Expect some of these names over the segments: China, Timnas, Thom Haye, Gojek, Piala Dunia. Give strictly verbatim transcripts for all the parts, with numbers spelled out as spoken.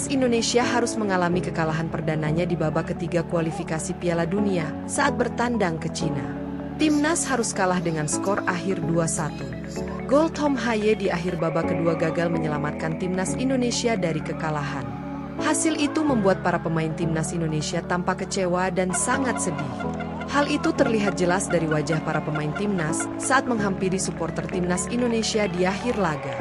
Timnas Indonesia harus mengalami kekalahan perdananya di babak ketiga kualifikasi Piala Dunia saat bertandang ke China. Timnas harus kalah dengan skor akhir dua satu. Gol Thom Haye di akhir babak kedua gagal menyelamatkan Timnas Indonesia dari kekalahan. Hasil itu membuat para pemain Timnas Indonesia tampak kecewa dan sangat sedih. Hal itu terlihat jelas dari wajah para pemain Timnas saat menghampiri supporter Timnas Indonesia di akhir laga.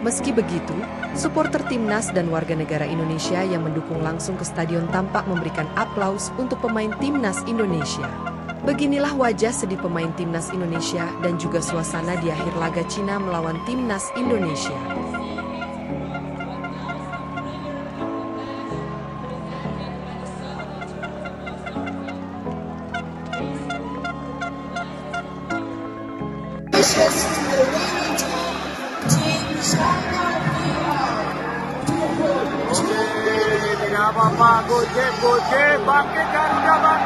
Meski begitu, supporter Timnas dan warga negara Indonesia yang mendukung langsung ke stadion tampak memberikan aplaus untuk pemain Timnas Indonesia. Beginilah wajah sedih pemain Timnas Indonesia dan juga suasana di akhir laga China melawan Timnas Indonesia. Gojek, gojek, bangkitkan, udah bangkit.